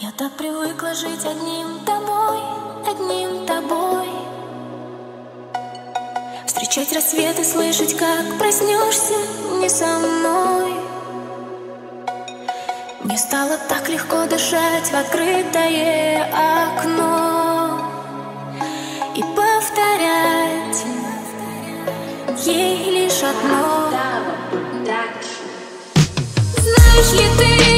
Я так привыкла жить одним тобой, встречать рассвет и слышать, как проснешься не со мной. Мне стало так легко дышать в открытое окно и повторять ей лишь одно. Знаешь ли ты?